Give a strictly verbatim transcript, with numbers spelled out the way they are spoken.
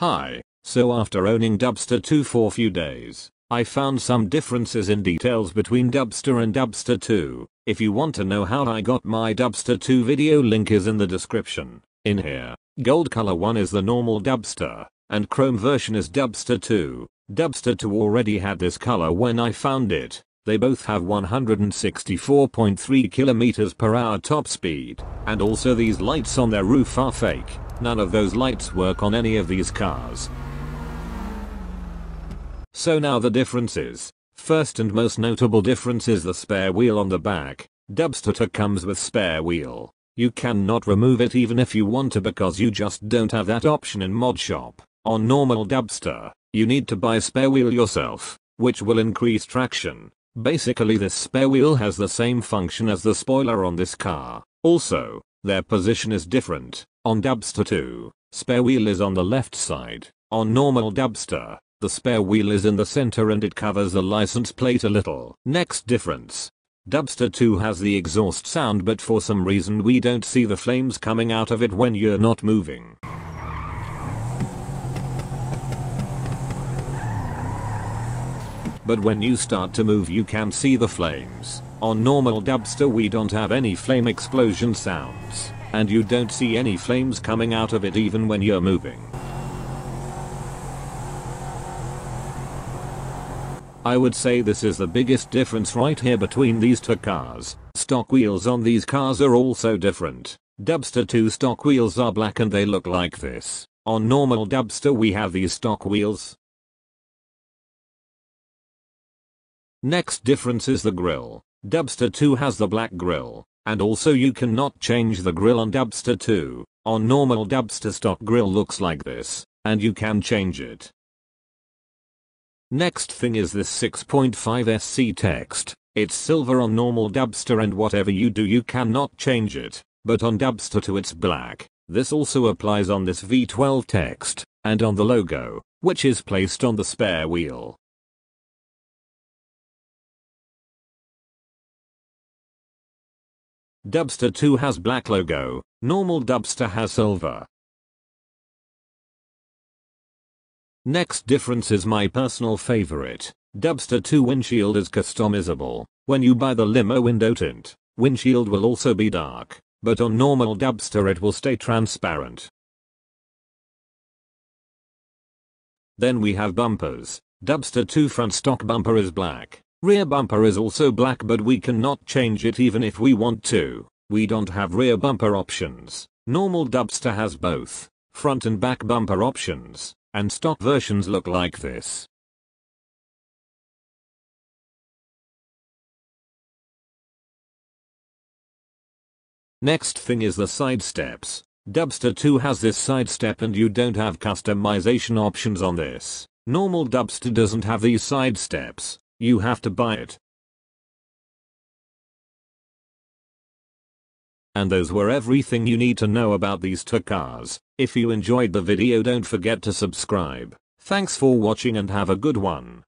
Hi, so after owning Dubsta two for a few days, I found some differences in details between Dubsta and Dubsta two. If you want to know how I got my Dubsta two video, link is in the description. In here, gold color one is the normal Dubsta, and chrome version is Dubsta two. Dubsta two already had this color when I found it. They both have one hundred sixty-four point three kilometers per hour top speed, and also these lights on their roof are fake. None of those lights work on any of these cars. So now the differences. First and most notable difference is the spare wheel on the back. Dubsta two comes with spare wheel. You cannot remove it even if you want to because you just don't have that option in mod shop. On normal Dubsta, you need to buy spare wheel yourself, which will increase traction. Basically this spare wheel has the same function as the spoiler on this car. Also, their position is different. On Dubsta two, spare wheel is on the left side. On normal Dubsta, the spare wheel is in the center and it covers the license plate a little. Next difference. Dubsta two has the exhaust sound, but for some reason we don't see the flames coming out of it when you're not moving. But when you start to move you can see the flames. On normal Dubsta we don't have any flame explosion sounds, and you don't see any flames coming out of it even when you're moving. I would say this is the biggest difference right here between these two cars. Stock wheels on these cars are also different. Dubsta two stock wheels are black and they look like this. On normal Dubsta we have these stock wheels. Next difference is the grille. Dubsta two has the black grille, and also you cannot change the grille on Dubsta two. On normal Dubsta stock grille looks like this, and you can change it. Next thing is this six point five S C text. It's silver on normal Dubsta and whatever you do you cannot change it, but on Dubsta two it's black. This also applies on this V twelve text, and on the logo, which is placed on the spare wheel. Dubsta two has black logo, normal Dubsta has silver. Next difference is my personal favorite. Dubsta two windshield is customizable. When you buy the limo window tint, windshield will also be dark, but on normal Dubsta it will stay transparent. Then we have bumpers. Dubsta two front stock bumper is black. Rear bumper is also black, but we cannot change it even if we want to. We don't have rear bumper options. Normal Dubsta has both front and back bumper options, and stock versions look like this. Next thing is the side steps. Dubsta two has this side step and you don't have customization options on this. Normal Dubsta doesn't have these side steps. You have to buy it. And those were everything you need to know about these two cars. If you enjoyed the video, don't forget to subscribe. Thanks for watching and have a good one.